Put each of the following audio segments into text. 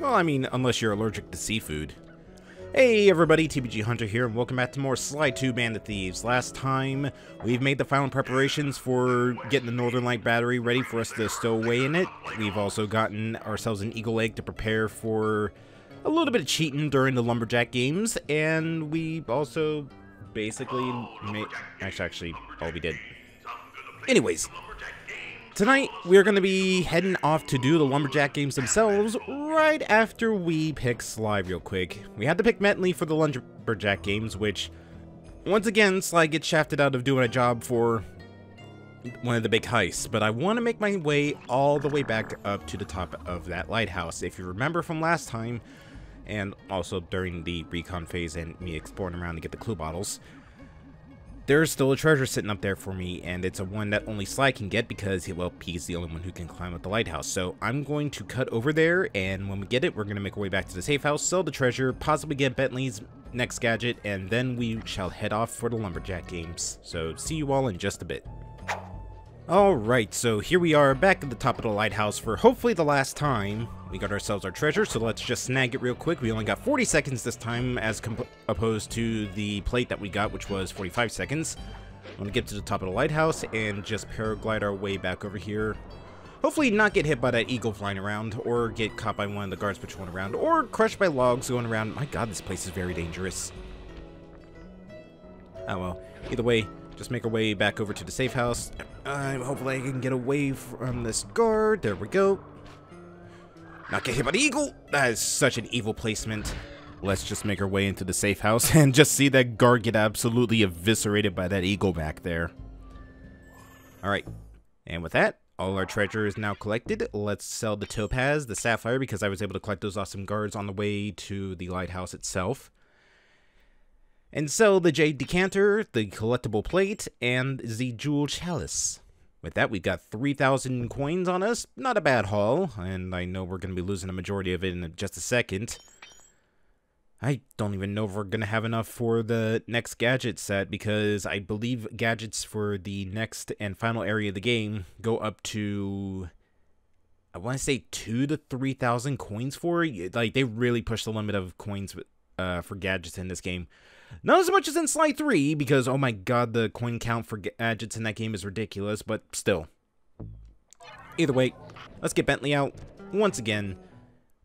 Well, I mean, unless you're allergic to seafood. Hey everybody, TBGHunter here, and welcome back to more Sly 2: Band of Thieves. Last time, we've made the final preparations for getting the Northern Light battery ready for us to stow away in it. We've also gotten ourselves an Eagle Egg to prepare for a little bit of cheating during the Lumberjack games, and we also basically made... Actually, all we did. Anyways, tonight we're going to be heading off to do the Lumberjack games themselves right after we pick Sly real quick. We had to pick Metley for the Lumberjack games, which, once again, Sly gets shafted out of doing a job for one of the big heists. But I want to make my way all the way back up to the top of that lighthouse. If you remember from last time, and also during the recon phase and me exploring around to get the clue bottles, there's still a treasure sitting up there for me, and it's a one that only Sly can get because, well, he's the only one who can climb up the lighthouse. So I'm going to cut over there, and when we get it, we're going to make our way back to the safe house, sell the treasure, possibly get Bentley's next gadget, and then we shall head off for the Lumberjack games. So see you all in just a bit. Alright, so here we are back at the top of the lighthouse for hopefully the last time. We got ourselves our treasure, so let's just snag it real quick. We only got 40 seconds this time as opposed to the plate that we got, which was 45 seconds. I'm going to get to the top of the lighthouse and just paraglide our way back over here. Hopefully not get hit by that eagle flying around, or get caught by one of the guards patrolling around, or crushed by logs going around. My god, this place is very dangerous. Oh well, either way, just make our way back over to the safe house. Hopefully I can get away from this guard. There we go. Not get hit by the eagle. That is such an evil placement. Let's just make our way into the safe house and just see that guard get absolutely eviscerated by that eagle back there. Alright. And with that, all our treasure is now collected. Let's sell the topaz, the sapphire, because I was able to collect those awesome guards on the way to the lighthouse itself. And sell the jade decanter, the collectible plate, and the jewel chalice. With that, we got 3,000 coins on us. Not a bad haul, and I know we're going to be losing a majority of it in just a second. I don't even know if we're going to have enough for the next gadget set, because I believe gadgets for the next and final area of the game go up to, I want to say, 2,000 to 3,000 coins for it. Like, they really push the limit of coins for gadgets in this game. Not as much as in Sly 3, because, oh my god, the coin count for gadgets in that game is ridiculous, but still. Either way, let's get Bentley out. Once again,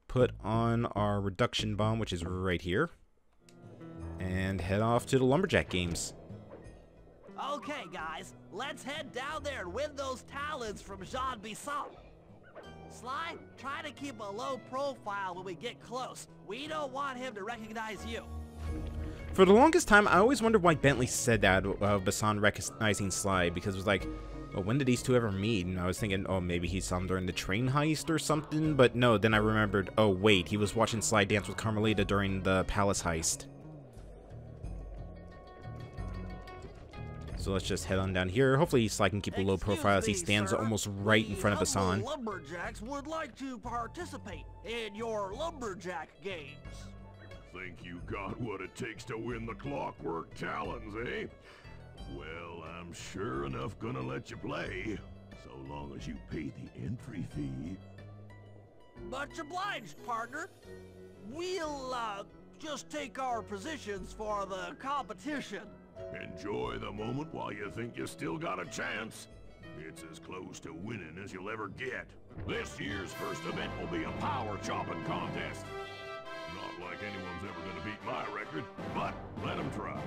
put on our reduction bomb, which is right here, and head off to the Lumberjack games. Okay, guys, let's head down there and win those talons from Jean Bison. Sly, try to keep a low profile when we get close. We don't want him to recognize you. For the longest time, I always wondered why Bentley said that of Bassan recognizing Sly, because it was like, well, when did these two ever meet? And I was thinking, oh, maybe he saw him during the train heist or something, but no, then I remembered, oh wait, he was watching Sly dance with Carmelita during the palace heist. So let's just head on down here. Hopefully Sly can keep a low profile as he stands almost right in front of Bassan. The Lumberjacks would like to participate in your Lumberjack games. Think you got what it takes to win the Clockwork Talons, eh? Well, I'm sure enough gonna let you play, so long as you pay the entry fee. Much obliged, partner. We'll, just take our positions for the competition. Enjoy the moment while you think you still got a chance. It's as close to winning as you'll ever get. This year's first event will be a power-chopping contest. Like anyone's ever going to beat my record, but let them try.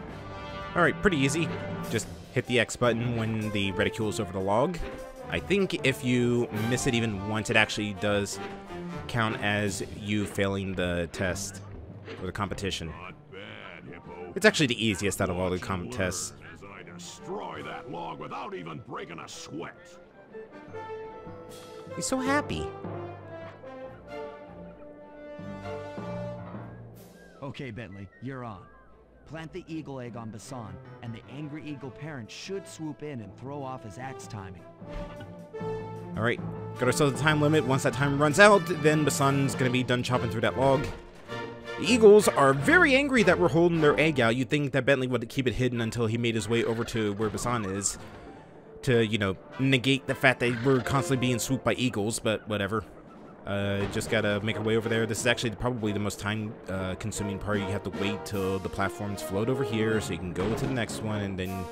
Alright, pretty easy. Just hit the X button when the reticule's over the log. I think if you miss it even once, it actually does count as you failing the test or the competition. Not bad, Hippo. It's actually the easiest out of all the contests. As I destroy that log without even breaking a sweat. He's so happy. Okay, Bentley, you're on. Plant the eagle egg on Bassan, and the angry eagle parent should swoop in and throw off his axe timing. Alright, got ourselves a time limit. Once that time runs out, then Bassan's gonna be done chopping through that log. The eagles are very angry that we're holding their egg out. You'd think that Bentley would keep it hidden until he made his way over to where Bassan is to, you know, negate the fact that we're constantly being swooped by eagles, but whatever. Just gotta make our way over there. This is actually probably the most time-consuming part. You have to wait till the platforms float over here so you can go to the next one, and then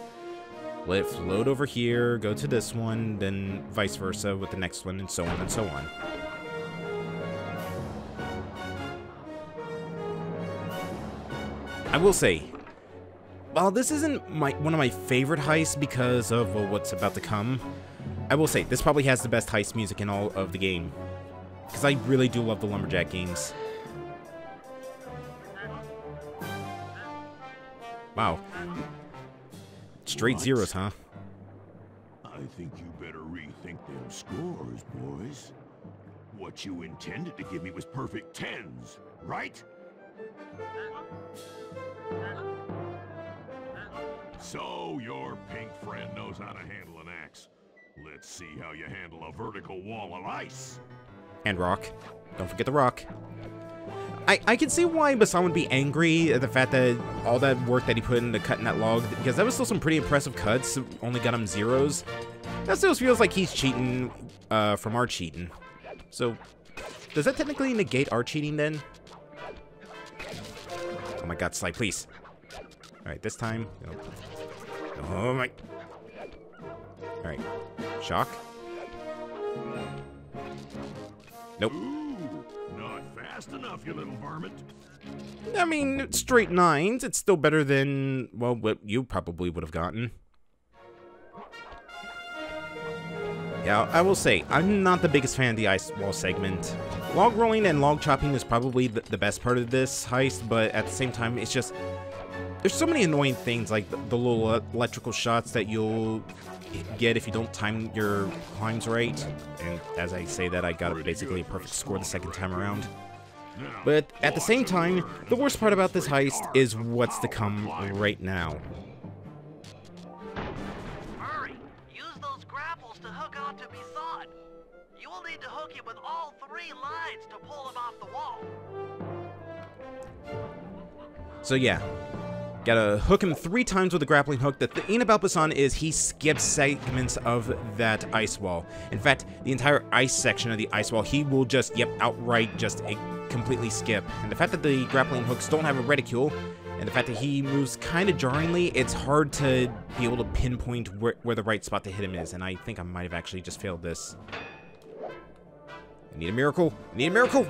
let it float over here, go to this one, then vice versa with the next one, and so on and so on. I will say, while this isn't one of my favorite heists because of what's about to come, I will say this probably has the best heist music in all of the game, because I really do love the Lumberjack games. Wow. Straight zeros, huh? I think you better rethink them scores, boys. What you intended to give me was perfect tens, right? So your pink friend knows how to handle an axe. Let's see how you handle a vertical wall of ice. And rock. Don't forget the rock. I can see why Bassan would be angry at the fact that all that work that he put into cutting that log, because that was still some pretty impressive cuts, only got him zeros. That still feels like he's cheating from our cheating. So, does that technically negate our cheating then? Oh my god, Sly, please. Alright, this time. Oh my. Alright. Shock. Nope. Fast enough, you little varmint. I mean, straight nines. It's still better than, well, what you probably would have gotten. Yeah, I will say, I'm not the biggest fan of the ice wall segment. Log rolling and log chopping is probably the best part of this heist, but at the same time, it's just, there's so many annoying things, like the little electrical shots that you'll get if you don't time your climbs right. And as I say that, I got basically a perfect score the second time around. But at the same time, the worst part about this heist is what's to come right now. Murray, use those grapples to hook onto Bassan. You will need to hook him with all three lines to pull him off the wall. So yeah, gotta hook him three times with a grappling hook. The thing about Bassan is he skips segments of that ice wall. In fact, the entire ice section of the ice wall, he will just, yep, outright just completely skip. And the fact that the grappling hooks don't have a reticule, and the fact that he moves kind of jarringly, it's hard to be able to pinpoint where the right spot to hit him is. And I think I might have actually just failed this. I need a miracle. I need a miracle.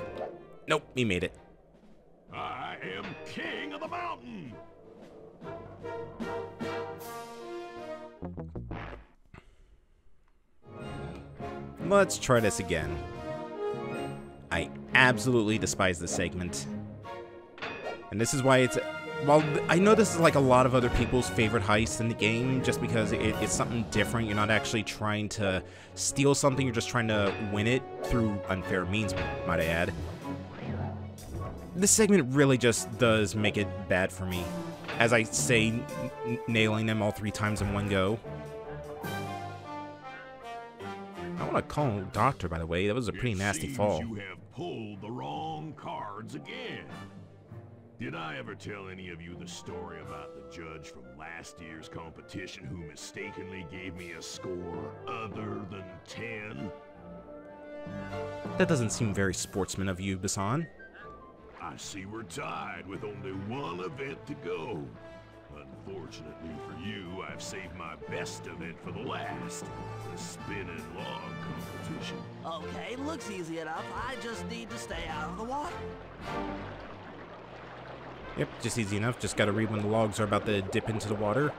Nope, he made it. I am king of the mountain. Let's try this again. I absolutely despise this segment. And this is why it's, well, I know this is like a lot of other people's favorite heists in the game, just because it's something different. You're not actually trying to steal something, you're just trying to win it through unfair means, might I add. This segment really just does make it bad for me. As I say, nailing them all three times in one go. I want to call Doctor, by the way. That was a pretty nasty fall. You have pulled the wrong cards again. Did I ever tell any of you the story about the judge from last year's competition who mistakenly gave me a score other than 10? That doesn't seem very sportsman of you, Bassan. I see we're tied with only one event to go. Unfortunately for you, I've saved my best event for the last, the spinning log competition. Okay, looks easy enough. I just need to stay out of the water. Yep, just easy enough. Just gotta read when the logs are about to dip into the water.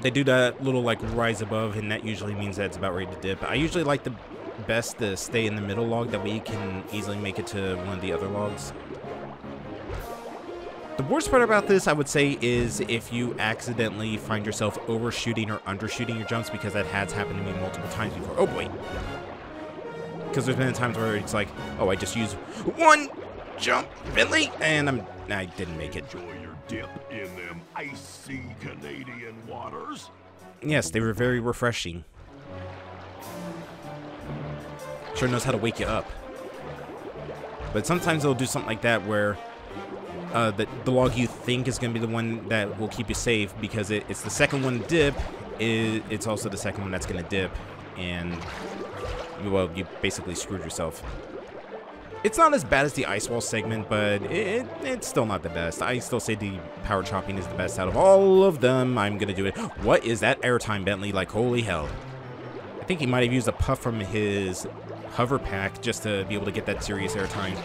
They do that little, like, rise above, and that usually means that it's about ready to dip. I usually like the best to stay in the middle log, that way you can easily make it to one of the other logs. The worst part about this, I would say, is if you accidentally find yourself overshooting or undershooting your jumps, because that has happened to me multiple times before. Oh boy! Because there's been times where it's like, oh, I just used one jump, Bentley, and I didn't make it. Enjoy your dip in them icy Canadian waters. Yes, they were very refreshing. Sure knows how to wake you up. But sometimes they'll do something like that where the log you think is going to be the one that will keep you safe, because it's the second one to dip, it's also the second one that's going to dip. and, well, you basically screwed yourself. It's not as bad as the Ice Wall segment, but it's still not the best. I still say the power chopping is the best out of all of them. I'm gonna do it. What is that airtime, Bentley? Like, holy hell. I think he might have used a puff from his hover pack just to be able to get that serious airtime.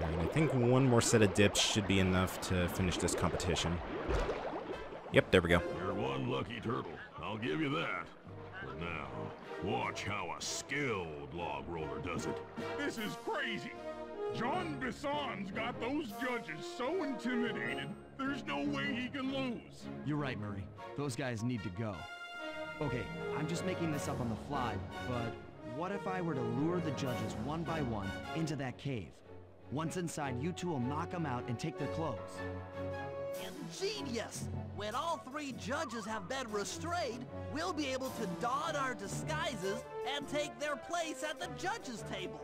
And I think one more set of dips should be enough to finish this competition. Yep, there we go. You're one lucky turtle, I'll give you that. But now, watch how a skilled log roller does it. This is crazy. Jean Bisson's got those judges so intimidated, there's no way he can lose. You're right, Murray. Those guys need to go. Okay, I'm just making this up on the fly, but what if I were to lure the judges one by one into that cave? Once inside, you two will knock them out and take their clothes. Ingenious! When all three judges have been restrained, we'll be able to don our disguises and take their place at the judges' table.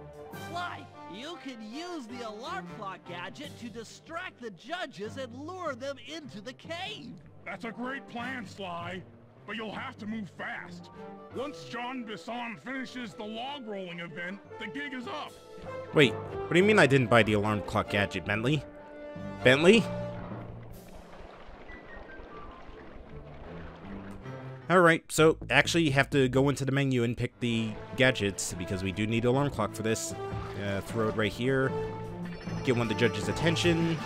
Sly, you can use the alarm clock gadget to distract the judges and lure them into the cave. That's a great plan, Sly, but you'll have to move fast. Once Jean Bison finishes the log rolling event, the gig is up. Wait, what do you mean I didn't buy the alarm clock gadget, Bentley? Bentley? Alright, so actually you have to go into the menu and pick the gadgets, because we do need an alarm clock for this. Throw it right here. Get one of the judges' attention.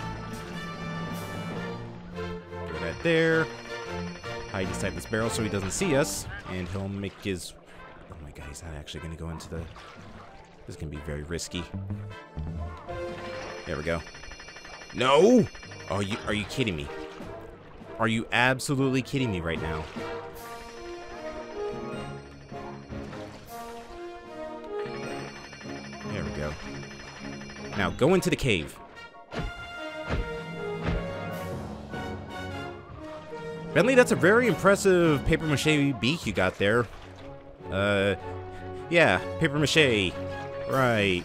Throw that there. Hide inside this barrel so he doesn't see us. And he'll make his... Oh my god, he's not actually going to go into the... This is going to be very risky. There we go. No! Oh, are you kidding me? Are you absolutely kidding me right now? There we go. Now go into the cave. Bentley, that's a very impressive paper mache beak you got there. Yeah, paper mache. Right.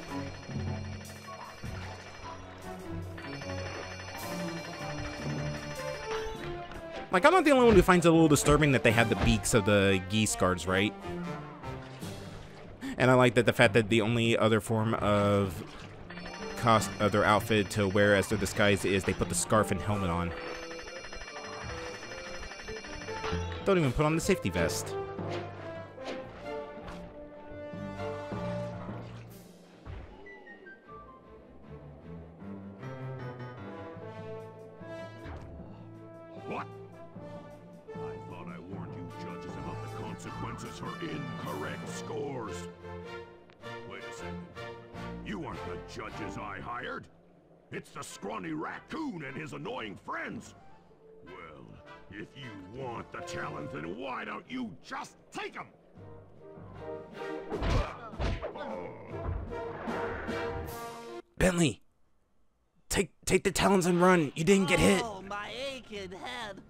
Like, I'm not the only one who finds it a little disturbing that they have the beaks of the geese guards, right? And I like that the fact that the only other form of cost of their outfit to wear as their disguise is they put the scarf and helmet on. Don't even put on the safety vest. It's the scrawny raccoon and his annoying friends. Well, if you want the challenge, then why don't you just take them? Bentley, take the talons and run. You didn't get hit. Oh, my aching head.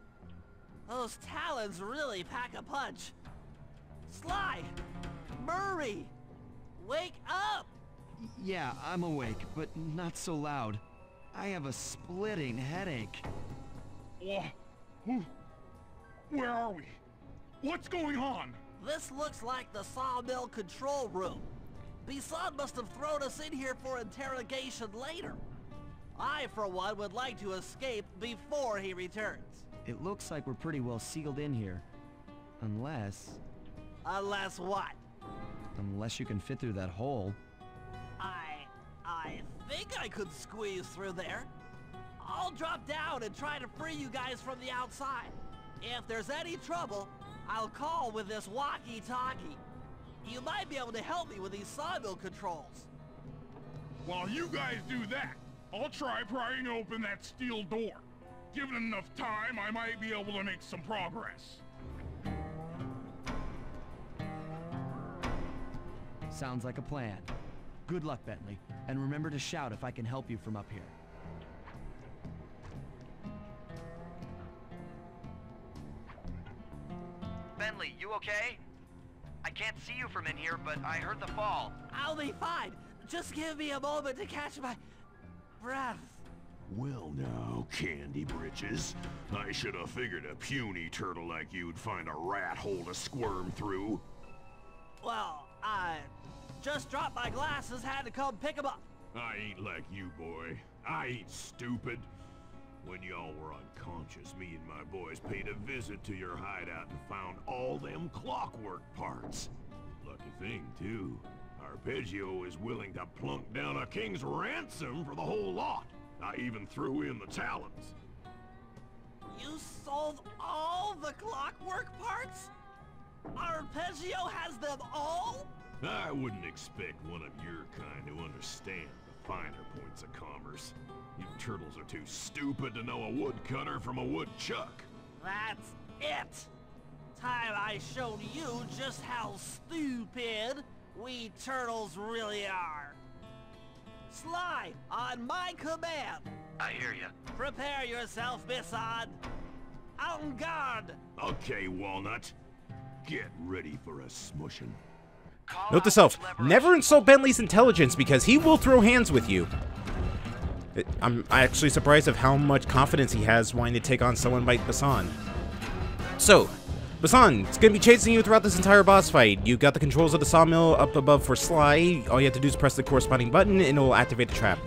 Those talons really pack a punch. Sly, Murray, wake up. Yeah, I'm awake, but not so loud. I have a splitting headache. Where are we? What's going on? This looks like the sawmill control room. Bassan must have thrown us in here for interrogation later. I, for one, would like to escape before he returns. It looks like we're pretty well sealed in here. Unless... Unless what? Unless you can fit through that hole. I think I could squeeze through there. I'll drop down and try to free you guys from the outside. If there's any trouble, I'll call with this walkie-talkie. You might be able to help me with these sawmill controls. While you guys do that, I'll try prying open that steel door. Given enough time, I might be able to make some progress. Sounds like a plan. Good luck, Bentley, and remember to shout if I can help you from up here. Bentley, you okay? I can't see you from in here, but I heard the fall. I'll be fine. Just give me a moment to catch my breath. Well now, Candy Britches. I should have figured a puny turtle like you'd find a rat hole to squirm through. Well, I just dropped my glasses, had to come pick them up. I ain't like you, boy. I ain't stupid. When y'all were unconscious, me and my boys paid a visit to your hideout and found all them clockwork parts. Lucky thing, too. Arpeggio is willing to plunk down a king's ransom for the whole lot. I even threw in the talons. You sold all the clockwork parts? Arpeggio has them all? I wouldn't expect one of your kind to understand the finer points of commerce. You turtles are too stupid to know a woodcutter from a woodchuck. That's it! Time I showed you just how stupid we turtles really are. Sly, on my command! I hear ya. Prepare yourself, Bassan. En garde! Okay, Walnut. Get ready for a smushin'. Note to self, never insult Bentley's intelligence because he will throw hands with you. I'm actually surprised of how much confidence he has wanting to take on someone like Bassan. So, Bassan, it's going to be chasing you throughout this entire boss fight. You've got the controls of the sawmill up above for Sly. All you have to do is press the corresponding button and it will activate the trap.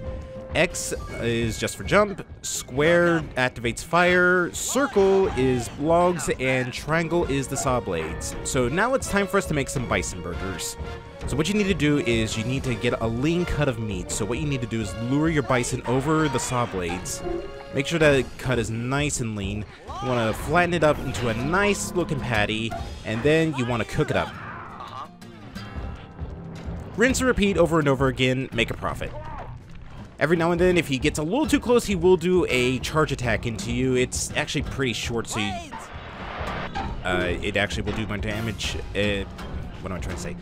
X is just for jump, square activates fire, circle is logs, and triangle is the saw blades. So now it's time for us to make some bison burgers. So what you need to do is you need to get a lean cut of meat. So what you need to do is lure your bison over the saw blades. Make sure that cut is nice and lean. You want to flatten it up into a nice looking patty, and then you want to cook it up. Rinse and repeat over and over again, make a profit. Every now and then, if he gets a little too close, he will do a charge attack into you. It's actually pretty short, so you, it actually will do my damage. What am I trying to say?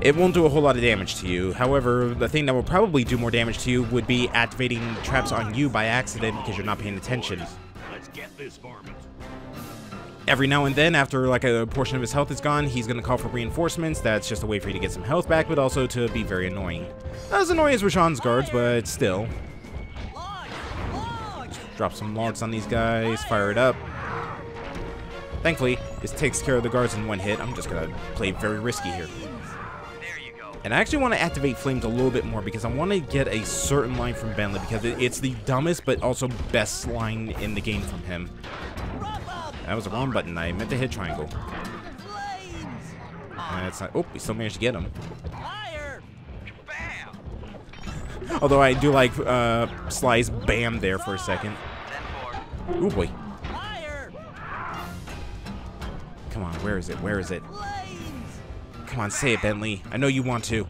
It won't do a whole lot of damage to you. However, the thing that will probably do more damage to you would be activating traps on you by accident because you're not paying attention. Let's get this varmint. Every now and then, after like a portion of his health is gone, he's going to call for reinforcements. That's just a way for you to get some health back, but also to be very annoying. Not as annoying as Rashawn's guards, but still. Just drop some logs on these guys, fire it up. Thankfully, this takes care of the guards in one hit. I'm just going to play very risky here. And I actually want to activate flames a little bit more because I want to get a certain line from Bentley because it's the dumbest but also best line in the game from him. That was the wrong button. I meant to hit triangle. That's not. Oh, we still managed to get him. Although I do like Sly's bam there for a second. Ooh boy. Come on, where is it? Where is it? Come on, say it, Bentley. I know you want to.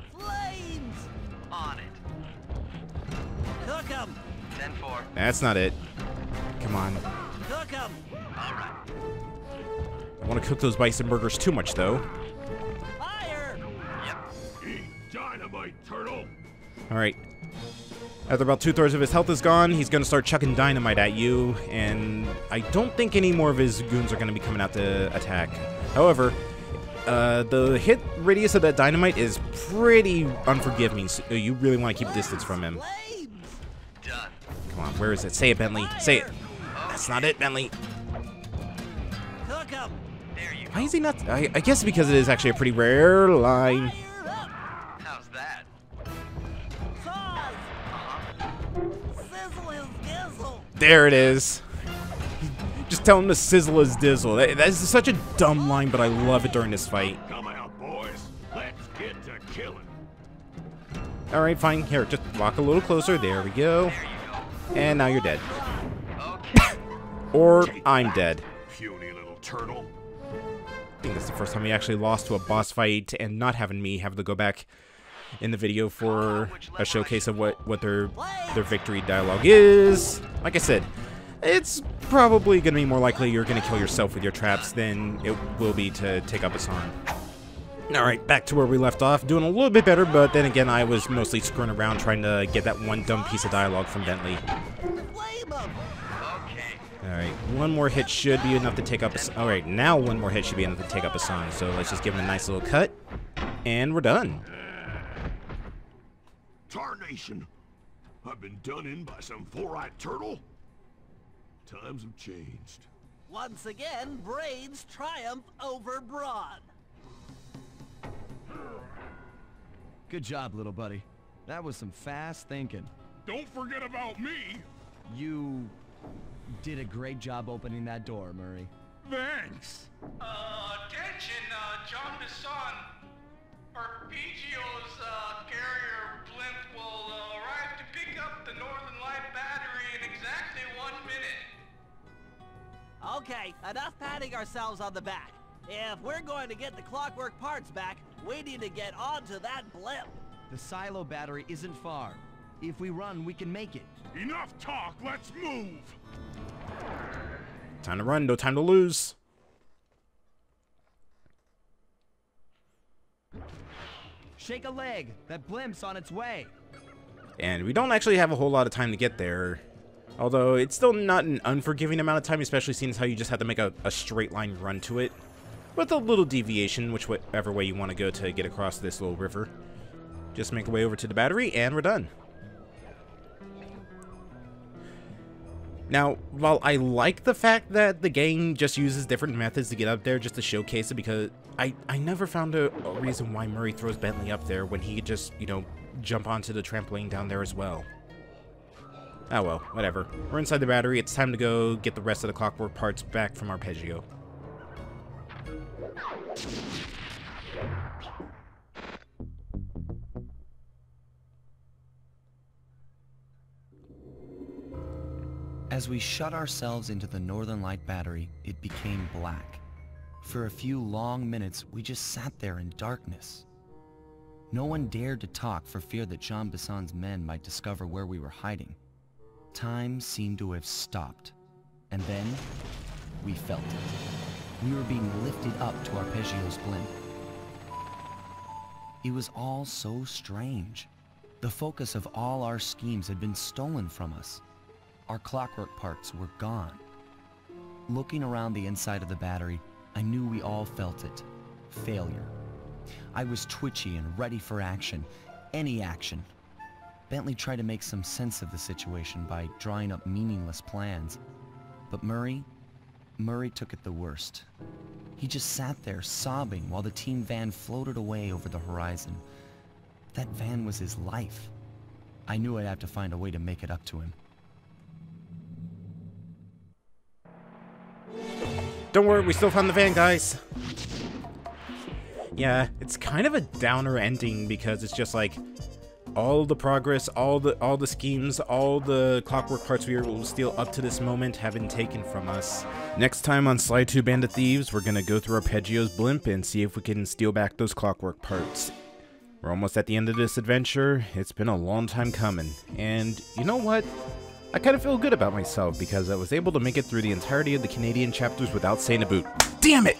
That's not it. Come on. I want to cook those bison burgers too much, though. Alright. After about 2/3 of his health is gone, he's going to start chucking dynamite at you, and I don't think any more of his goons are going to be coming out to attack. However, the hit radius of that dynamite is pretty unforgiving, so you really want to keep distance from him. Come on, where is it? Say it, Bentley. Say it. That's not it, Bentley. Why is he not? I guess because it is actually a pretty rare line. How's that? There it is. Just tell him to sizzle his dizzle. That is such a dumb line, but I love it during this fight. Come out, boys. Let's get to killing. All right, fine. Here, just walk a little closer. There we go. And now you're dead. Or I'm dead. Puny little turtle. I think that's the first time we actually lost to a boss fight and not having me have to go back in the video for a showcase of what their victory dialogue is. Like I said, it's probably going to be more likely you're going to kill yourself with your traps than it will be to take up Bassan. Alright, back to where we left off. Doing a little bit better, but then again, I was mostly screwing around trying to get that one dumb piece of dialogue from Bentley. Alright, one more hit should be enough to take up a... Alright, now one more hit should be enough to take up Bassan. So let's just give him a nice little cut, and we're done. Tarnation. I've been done in by some four-eyed turtle? Times have changed. Once again, Brains triumph over Brawn. Good job, little buddy. That was some fast thinking. Don't forget about me! You did a great job opening that door, Murray. Thanks! Attention, Jean Bison. Arpeggio's carrier blimp will arrive to pick up the Northern Light battery in exactly 1 minute. Okay, enough patting ourselves on the back. If we're going to get the Clockwork parts back, we need to get onto that blimp. The silo battery isn't far. If we run, we can make it. Enough talk, let's move! Time to run, no time to lose. Shake a leg, that blimp's on its way. And we don't actually have a whole lot of time to get there. Although, it's still not an unforgiving amount of time, especially seeing as how you just have to make a straight line run to it. With a little deviation, whichever way you want to go to get across this little river. Just make our way over to the battery, and we're done. Now, while I like the fact that the gang just uses different methods to get up there just to showcase it, because I never found a reason why Murray throws Bentley up there when he could just, you know, jump onto the trampoline down there as well. Oh well, whatever. We're inside the battery. It's time to go get the rest of the Clockwork parts back from Arpeggio. As we shut ourselves into the Northern Light battery, it became black. For a few long minutes, we just sat there in darkness. No one dared to talk for fear that Jean Bassan's men might discover where we were hiding. Time seemed to have stopped. And then, we felt it. We were being lifted up to Arpeggio's blimp. It was all so strange. The focus of all our schemes had been stolen from us. Our Clockwork parts were gone. Looking around the inside of the battery, I knew we all felt it. Failure. I was twitchy and ready for action. Any action. Bentley tried to make some sense of the situation by drawing up meaningless plans. But Murray took it the worst. He just sat there sobbing while the team van floated away over the horizon. That van was his life. I knew I'd have to find a way to make it up to him. Don't worry, we still found the van, guys. Yeah, it's kind of a downer ending because it's just like all the progress, all the schemes, all the Clockwork parts we will steal up to this moment have been taken from us. Next time on Sly 2: Band of Thieves, we're gonna go through Arpeggio's blimp and see if we can steal back those Clockwork parts. We're almost at the end of this adventure. It's been a long time coming, and you know what? I kind of feel good about myself because I was able to make it through the entirety of the Canadian chapters without saying a boot. Damn it!